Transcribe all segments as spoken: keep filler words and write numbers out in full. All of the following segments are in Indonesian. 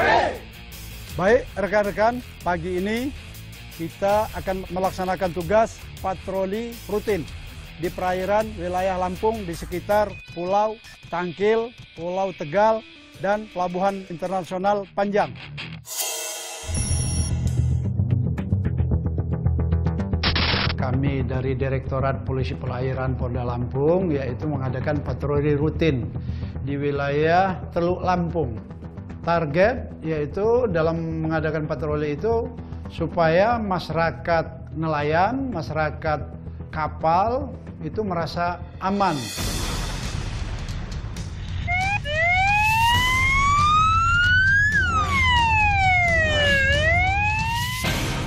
Baik. Baik, rekan-rekan, pagi ini kita akan melaksanakan tugas patroli rutin di perairan wilayah Lampung di sekitar Pulau Tangkil, Pulau Tegal, dan Pelabuhan Internasional Panjang. Kami dari Direktorat Polisi Perairan Polda Lampung yaitu mengadakan patroli rutin di wilayah Teluk Lampung. Target yaitu dalam mengadakan patroli itu supaya masyarakat nelayan, masyarakat kapal itu merasa aman.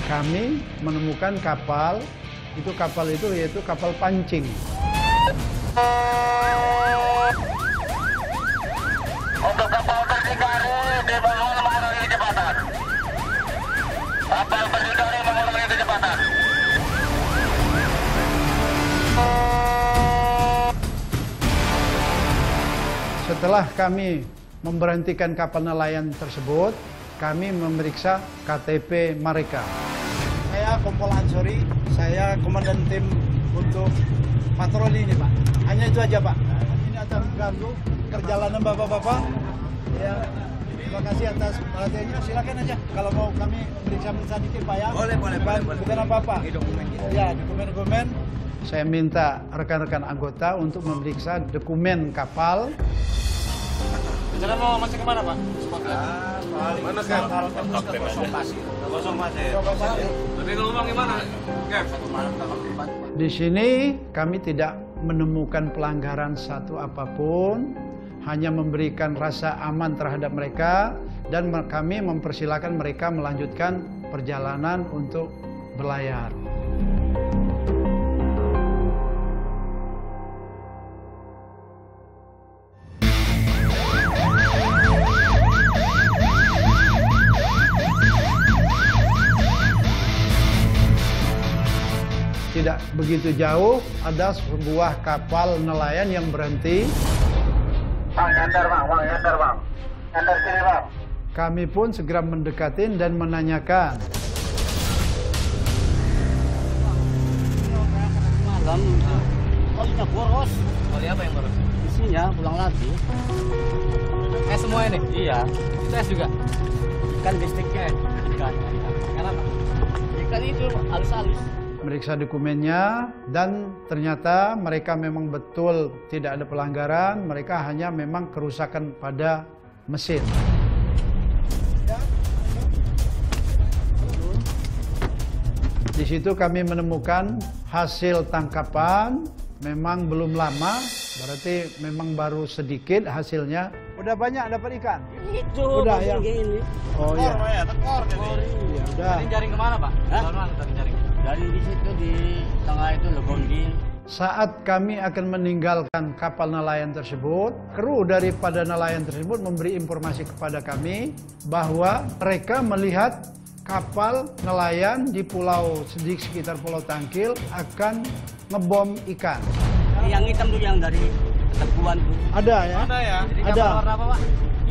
Kami menemukan kapal, itu kapal itu yaitu kapal pancing. Untuk kapal berdikari dibangun mengurangi kecepatan. Kapal berdikari mengurangi kecepatan. Setelah kami memberhentikan kapal nelayan tersebut, kami memeriksa K T P mereka. Saya Kompol Ansori, saya komandan tim untuk patroli ini, Pak. Hanya itu aja, Pak. Ini atas ganggu perjalanan bapak-bapak. Ya, terima kasih atas perhatiannya. Silakan aja. Kalau mau kami periksa-periksa dikit, Pak, ya. Boleh, boleh, bukan, boleh. Bukan apa-apa. Ya, dokumen-dokumen. Saya minta rekan-rekan anggota untuk memeriksa dokumen kapal. Rencana mau masuk kemana, Pak? Ah, mana Cap? Kapten aja. Kosong pasir. Jadi gelombang gimana, Cap? Di sini kami tidak menemukan pelanggaran satu apapun, hanya memberikan rasa aman terhadap mereka dan kami mempersilahkan mereka melanjutkan perjalanan untuk berlayar. Tidak begitu jauh ada sebuah kapal nelayan yang berhenti. Bang, nyandar bang, bang, nyandar bang, nyandar sini bang. Kami pun segera mendekatin dan menanyakan. Malam, kalinya boros. Kali apa yang boros? Isinya pulang lagi. Eh semua ini? Iya. Tes juga. Ikan bistiknya. Ikan. Ikan apa? Ikan itu halus-halus. Meriksa dokumennya dan ternyata mereka memang betul tidak ada pelanggaran, mereka hanya memang kerusakan pada mesin. Di situ kami menemukan hasil tangkapan memang belum lama, berarti memang baru sedikit hasilnya. Udah banyak dapat ikan? Itu, udah ya. Ini. Oh iya. Tekor, ya, tekor. tekor. Ya, udah. Tadi jaring kemana, Pak? Hah? Tadi jaring. Dari di situ di tengah itu Lebonggil. Saat kami akan meninggalkan kapal nelayan tersebut, kru daripada nelayan tersebut memberi informasi kepada kami bahwa mereka melihat kapal nelayan di pulau di sekitar Pulau Tangkil akan ngebom ikan. Yang hitam tuh yang dari keteguan tuh. Ada ya? Ada ya. Jadi ada. Warna apa, Pak?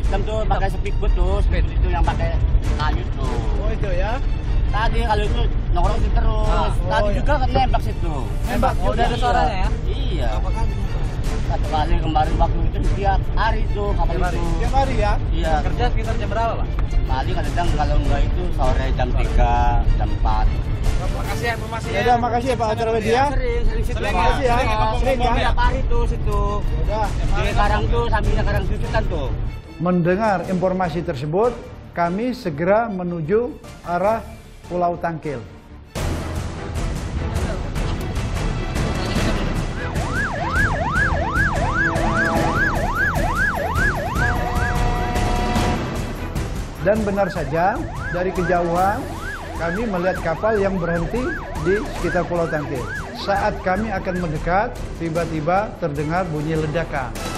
Hitam tuh pakai speedboat tuh, speed itu yang pakai kayu tuh. Oh itu ya. Tadi kalau itu nongkrong sih terus. Nah, tadi oh, juga iya. Kan nembak situ. Nembak? Oh, udah ada suaranya ya? Iya. Apa kali? Satu kali kemarin waktu itu setiap hari tuh kapal itu. Setiap hari ya? Iya. Kerja sekitar jam berapa, Pak? Tadi kadang kalau enggak itu sore jam tiga, jam empat. Makasih ya informasinya. Ya, makasih ya Pak Antara Media. Sering, sering situ. Makasih ya. Sering ya. Setiap hari tuh situ. Udah. Di karang tuh, sambilnya karang susutan tuh. Mendengar informasi tersebut, kami segera menuju arah Pulau Tangkil. Dan benar saja, dari kejauhan kami melihat kapal yang berhenti di sekitar Pulau Tangkil. Saat kami akan mendekat, tiba-tiba terdengar bunyi ledakan.